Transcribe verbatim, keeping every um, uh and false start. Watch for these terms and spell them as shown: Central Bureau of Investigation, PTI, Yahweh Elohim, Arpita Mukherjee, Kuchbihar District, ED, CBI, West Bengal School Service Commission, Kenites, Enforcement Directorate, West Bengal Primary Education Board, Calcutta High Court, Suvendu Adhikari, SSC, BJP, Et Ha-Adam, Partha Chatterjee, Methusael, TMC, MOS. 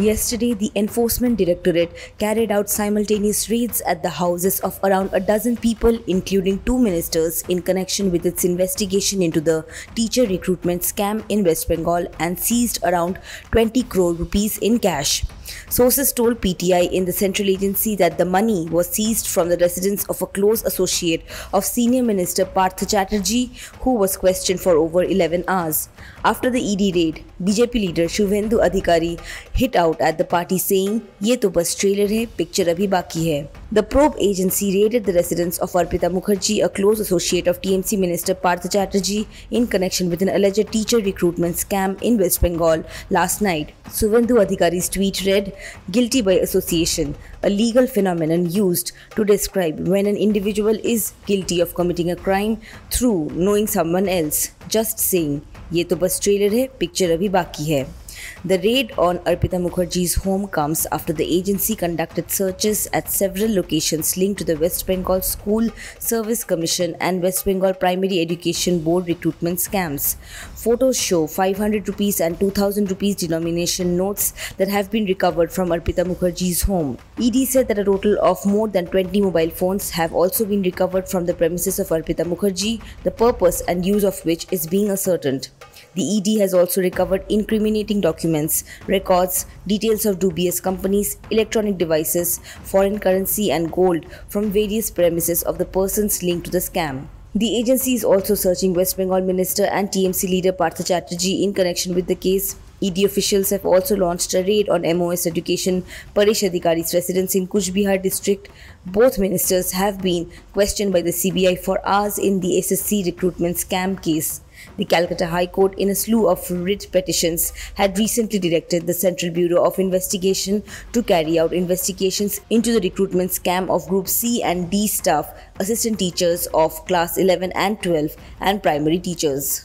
Yesterday, the Enforcement Directorate carried out simultaneous raids at the houses of around a dozen people, including two ministers, in connection with its investigation into the teacher recruitment scam in West Bengal and seized around twenty crore rupees in cash. Sources told P T I in the central agency that the money was seized from the residence of a close associate of Senior Minister Partha Chatterjee, who was questioned for over eleven hours. After the E D raid, B J P leader Suvendu Adhikari hit out at the party saying, "Ye to bas trailer hai, picture abhi baki hai." The probe agency raided the residence of Arpita Mukherjee, a close associate of T M C Minister Partha Chatterjee, in connection with an alleged teacher recruitment scam in West Bengal last night. Suvendu Adhikari's tweet read, "Guilty by association, a legal phenomenon used to describe when an individual is guilty of committing a crime through knowing someone else, just saying, 'Ye to bas trailer hai, picture abhi baki hai.'" The raid on Arpita Mukherjee's home comes after the agency conducted searches at several locations linked to the West Bengal School Service Commission and West Bengal Primary Education Board recruitment scams. Photos show five hundred rupees and two thousand rupees denomination notes that have been recovered from Arpita Mukherjee's home. E D said that a total of more than twenty mobile phones have also been recovered from the premises of Arpita Mukherjee, the purpose and use of which is being ascertained. The E D has also recovered incriminating documents, records, details of dubious companies, electronic devices, foreign currency and gold from various premises of the persons linked to the scam. The agency is also searching West Bengal Minister and T M C leader Partha Chatterjee in connection with the case. E D officials have also launched a raid on M O S Education Parish Adhikari's residence in Kuchbihar District. Both ministers have been questioned by the C B I for hours in the S S C recruitment scam case. The Calcutta High Court, in a slew of writ petitions, had recently directed the Central Bureau of Investigation to carry out investigations into the recruitment scam of Group C and D staff, assistant teachers of Class eleven and twelve, and primary teachers.